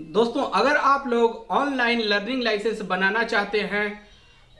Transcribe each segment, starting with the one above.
दोस्तों अगर आप लोग ऑनलाइन लर्निंग लाइसेंस बनाना चाहते हैं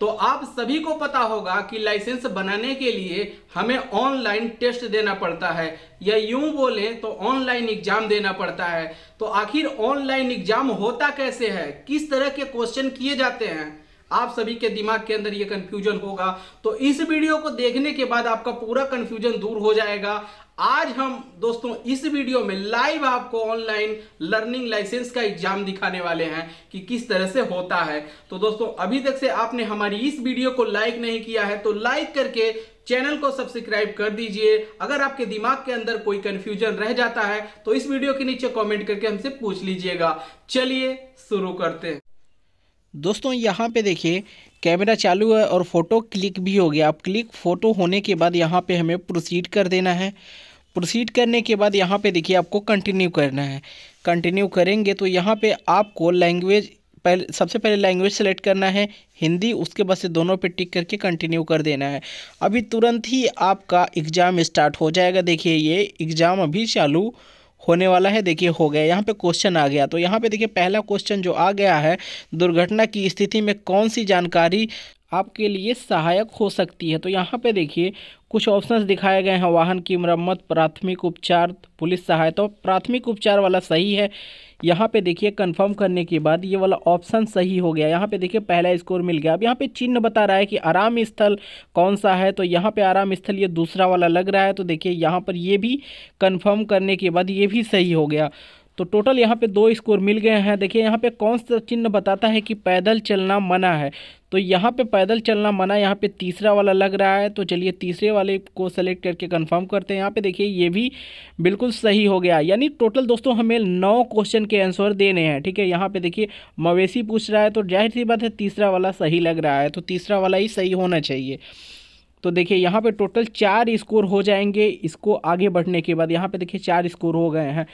तो आप सभी को पता होगा कि लाइसेंस बनाने के लिए हमें ऑनलाइन टेस्ट देना पड़ता है या यूं बोलें तो ऑनलाइन एग्जाम देना पड़ता है। तो आखिर ऑनलाइन एग्जाम होता कैसे है, किस तरह के क्वेश्चन किए जाते हैं, आप सभी के दिमाग के अंदर ये कंफ्यूजन होगा। तो इस वीडियो को देखने के बाद आपका पूरा कंफ्यूजन दूर हो जाएगा। आज हम दोस्तों इस वीडियो में लाइव आपको ऑनलाइन लर्निंग लाइसेंस का एग्जाम दिखाने वाले हैं कि किस तरह से होता है। तो दोस्तों अभी तक से आपने हमारी इस वीडियो को लाइक नहीं किया है तो लाइक करके चैनल को सब्सक्राइब कर दीजिए। अगर आपके दिमाग के अंदर कोई कंफ्यूजन रह जाता है तो इस वीडियो के नीचे कमेंट करके हमसे पूछ लीजिएगा। चलिए शुरू करते हैं। दोस्तों यहाँ पे देखिए कैमरा चालू है और फ़ोटो क्लिक भी हो गया। अब क्लिक फ़ोटो होने के बाद यहाँ पे हमें प्रोसीड कर देना है। प्रोसीड करने के बाद यहाँ पे देखिए आपको कंटिन्यू करना है। कंटिन्यू करेंगे तो यहाँ पे आपको लैंग्वेज सबसे पहले लैंग्वेज सेलेक्ट करना है हिंदी, उसके बाद से दोनों पे टिक करके कंटिन्यू कर देना है। अभी तुरंत ही आपका एग्ज़ाम स्टार्ट हो जाएगा। देखिए ये एग्ज़ाम अभी चालू होने वाला है। देखिए हो गया, यहाँ पे क्वेश्चन आ गया। तो यहाँ पे देखिए पहला क्वेश्चन जो आ गया है, दुर्घटना की स्थिति में कौन सी जानकारी आपके लिए सहायक हो सकती है। तो यहाँ पे देखिए कुछ ऑप्शंस दिखाए गए हैं, वाहन की मरम्मत, प्राथमिक उपचार, पुलिस सहायता। प्राथमिक उपचार वाला सही है। यहाँ पे देखिए कंफर्म करने के बाद ये वाला ऑप्शन सही हो गया। यहाँ पे देखिए पहला स्कोर मिल गया। अब यहाँ पे चिन्ह बता रहा है कि आराम स्थल कौन सा है, तो यहाँ पे आराम स्थल ये दूसरा वाला लग रहा है। तो देखिए यहाँ पर ये भी कंफर्म करने के बाद ये भी सही हो गया। तो टोटल यहाँ पे 2 स्कोर मिल गए हैं। देखिए यहाँ पे कौन सा चिन्ह बताता है कि पैदल चलना मना है, तो यहाँ पे पैदल चलना मना यहाँ पे तीसरा वाला लग रहा है। तो चलिए तीसरे वाले को सेलेक्ट करके कंफर्म करते हैं। यहाँ पे देखिए ये भी बिल्कुल सही हो गया। यानी टोटल दोस्तों हमें 9 क्वेश्चन के आंसर देने हैं, ठीक है। यहाँ पे देखिए मवेशी पूछ रहा है, तो जाहिर सी बात है तीसरा वाला सही लग रहा है, तो तीसरा वाला ही सही होना चाहिए। तो देखिए यहाँ पे टोटल 4 स्कोर हो जाएंगे। इसको आगे बढ़ने के बाद यहाँ पे देखिए 4 स्कोर हो गए हैं।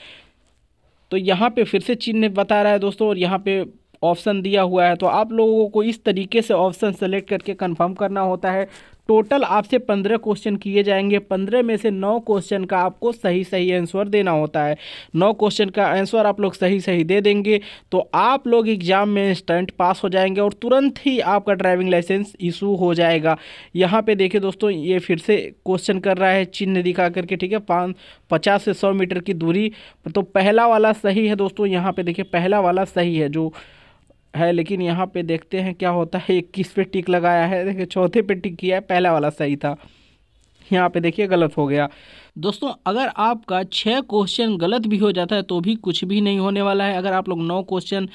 तो यहाँ पे फिर से चिन्ह बता रहा है दोस्तों, और यहाँ पे ऑप्शन दिया हुआ है। तो आप लोगों को इस तरीके से ऑप्शन सेलेक्ट करके कंफर्म करना होता है। टोटल आपसे 15 क्वेश्चन किए जाएंगे। 15 में से 9 क्वेश्चन का आपको सही आंसर देना होता है। 9 क्वेश्चन का आंसर आप लोग सही दे देंगे तो आप लोग एग्ज़ाम में इंस्टेंट पास हो जाएंगे और तुरंत ही आपका ड्राइविंग लाइसेंस इशू हो जाएगा। यहाँ पे देखिए दोस्तों ये फिर से क्वेश्चन कर रहा है चिन्ह दिखा करके, ठीक है। 50 से 100 मीटर की दूरी, तो पहला वाला सही है दोस्तों। यहाँ पर देखिए पहला वाला सही है जो है, लेकिन यहाँ पे देखते हैं क्या होता है। 21 पे टिक लगाया है, देखिए चौथे पे टिक किया है। पहला वाला सही था, यहाँ पे देखिए गलत हो गया। दोस्तों अगर आपका 6 क्वेश्चन गलत भी हो जाता है तो भी कुछ भी नहीं होने वाला है। अगर आप लोग 9 क्वेश्चन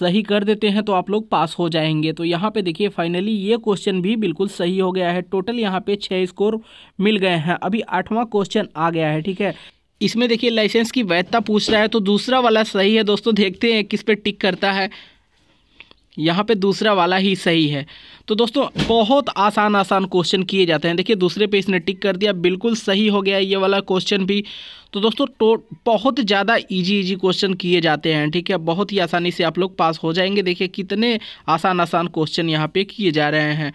सही कर देते हैं तो आप लोग पास हो जाएंगे। तो यहाँ पे देखिए फाइनली ये क्वेश्चन भी बिल्कुल सही हो गया है। टोटल यहाँ पे 6 स्कोर मिल गए हैं। अभी 8वां क्वेश्चन आ गया है, ठीक है। इसमें देखिए लाइसेंस की वैधता पूछ रहा है, तो दूसरा वाला सही है दोस्तों। देखते हैं किस पे टिक करता है। यहाँ पे दूसरा वाला ही सही है। तो दोस्तों बहुत आसान क्वेश्चन किए जाते हैं। देखिए दूसरे पे इसने टिक कर दिया, बिल्कुल सही हो गया ये वाला क्वेश्चन भी। तो दोस्तों बहुत ज़्यादा इजी क्वेश्चन किए जाते हैं, ठीक है। बहुत ही आसानी से आप लोग पास हो जाएंगे। देखिए कितने आसान क्वेश्चन यहाँ पे किए जा रहे हैं।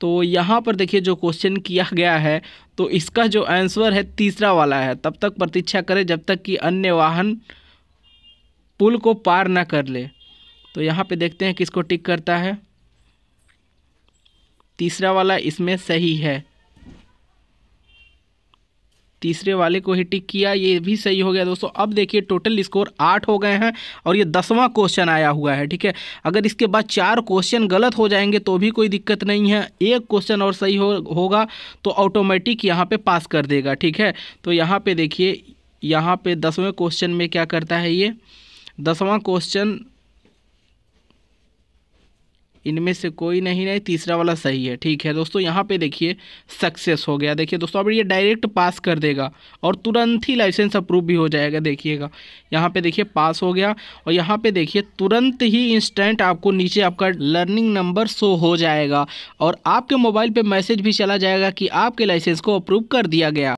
तो यहाँ पर देखिए जो क्वेश्चन किया गया है तो इसका जो आंसर है तीसरा वाला है। तब तक प्रतीक्षा करें जब तक कि अन्य वाहन पुल को पार ना कर ले। तो यहाँ पे देखते हैं किसको टिक करता है। तीसरा वाला इसमें सही है, तीसरे वाले को ही टिक किया। ये भी सही हो गया दोस्तों। अब देखिए टोटल स्कोर 8 हो गए हैं और ये 10वां क्वेश्चन आया हुआ है, ठीक है। अगर इसके बाद 4 क्वेश्चन गलत हो जाएंगे तो भी कोई दिक्कत नहीं है। 1 क्वेश्चन और सही होगा तो ऑटोमेटिक यहाँ पे पास कर देगा, ठीक है। तो यहाँ पे देखिए यहाँ पे 10वें क्वेश्चन में क्या करता है ये। 10वां क्वेश्चन इनमें से कोई नहीं, तीसरा वाला सही है, ठीक है दोस्तों। यहाँ पे देखिए सक्सेस हो गया। देखिए दोस्तों अब ये डायरेक्ट पास कर देगा और तुरंत ही लाइसेंस अप्रूव भी हो जाएगा। देखिएगा यहाँ पे देखिए पास हो गया और यहाँ पे देखिए तुरंत ही इंस्टेंट आपको नीचे आपका लर्निंग नंबर शो हो जाएगा और आपके मोबाइल पर मैसेज भी चला जाएगा कि आपके लाइसेंस को अप्रूव कर दिया गया।